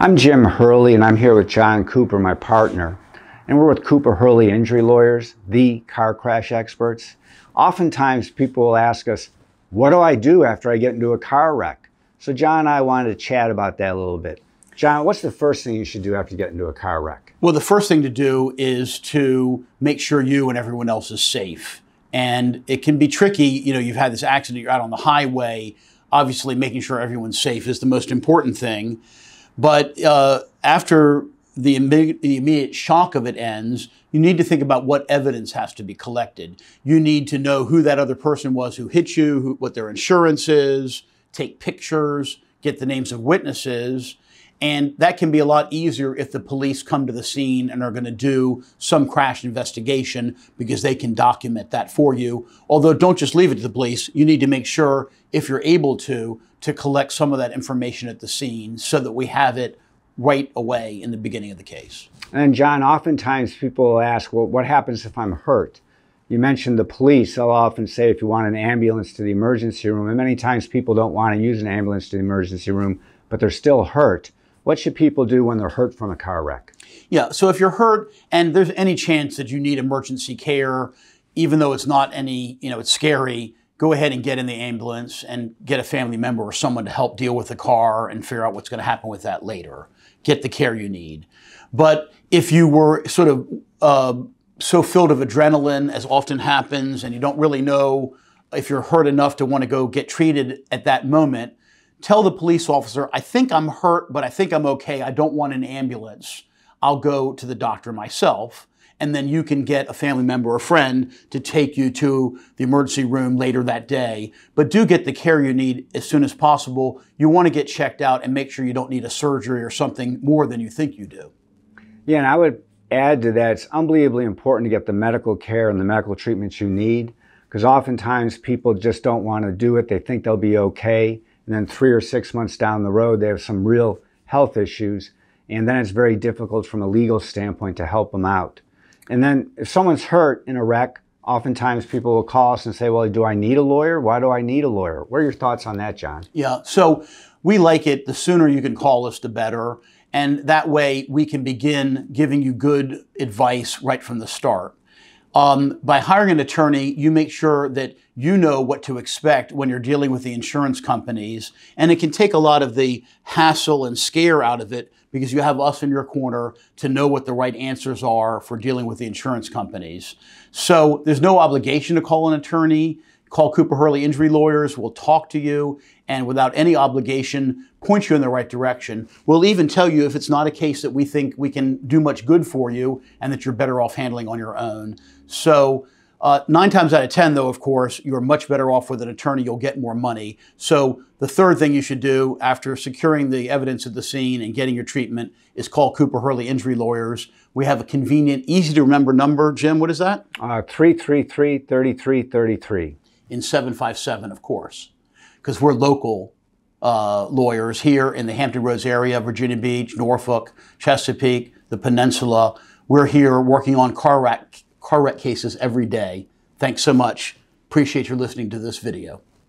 I'm Jim Hurley, and I'm here with John Cooper, my partner. And we're with Cooper Hurley Injury Lawyers, the car crash experts. Oftentimes, people will ask us, what do I do after I get into a car wreck? So John and I wanted to chat about that a little bit. John, what's the first thing you should do after you get into a car wreck? Well, the first thing to do is to make sure you and everyone else is safe. And it can be tricky. You know, you've had this accident, you're out on the highway. Obviously, making sure everyone's safe is the most important thing. But after the immediate shock of it ends, you need to think about what evidence has to be collected. You need to know who that other person was who hit you, what their insurance is, take pictures, get the names of witnesses. And that can be a lot easier if the police come to the scene and are going to do some crash investigation, because they can document that for you. Although don't just leave it to the police. You need to make sure, if you're able to collect some of that information at the scene so that we have it right away in the beginning of the case. And John, oftentimes people will ask, well, what happens if I'm hurt? You mentioned the police. They'll often say if you want an ambulance to the emergency room, and many times people don't want to use an ambulance to the emergency room, but they're still hurt. What should people do when they're hurt from a car wreck? Yeah, so if you're hurt and there's any chance that you need emergency care, even though it's not any, you know, it's scary, go ahead and get in the ambulance and get a family member or someone to help deal with the car and figure out what's going to happen with that later. Get the care you need. But if you were sort of so filled of adrenaline, as often happens, and you don't really know if you're hurt enough to want to go get treated at that moment, tell the police officer, I think I'm hurt, but I think I'm okay. I don't want an ambulance. I'll go to the doctor myself. And then you can get a family member or friend to take you to the emergency room later that day. But do get the care you need as soon as possible. You want to get checked out and make sure you don't need a surgery or something more than you think you do. Yeah, and I would add to that, it's unbelievably important to get the medical care and the medical treatments you need, because oftentimes people just don't want to do it. They think they'll be okay. And then 3 or 6 months down the road, they have some real health issues. And then it's very difficult from a legal standpoint to help them out. And then if someone's hurt in a wreck, oftentimes people will call us and say, well, do I need a lawyer? Why do I need a lawyer? What are your thoughts on that, John? Yeah, so we like it. The sooner you can call us, the better. And that way we can begin giving you good advice right from the start. By hiring an attorney, you make sure that you know what to expect when you're dealing with the insurance companies. And it can take a lot of the hassle and scare out of it, because you have us in your corner to know what the right answers are for dealing with the insurance companies. So there's no obligation to call an attorney. Call Cooper Hurley Injury Lawyers. We'll talk to you, and without any obligation, point you in the right direction. We'll even tell you if it's not a case that we think we can do much good for you and that you're better off handling on your own. So 9 times out of 10, though, of course, you're much better off with an attorney. You'll get more money. So the third thing you should do after securing the evidence at the scene and getting your treatment is call Cooper Hurley Injury Lawyers. We have a convenient, easy-to-remember number. Jim, what is that? 333-3333. In 757, of course, because we're local lawyers here in the Hampton Roads area, Virginia Beach, Norfolk, Chesapeake, the Peninsula. We're here working on car wreck cases every day. Thanks so much. Appreciate your listening to this video.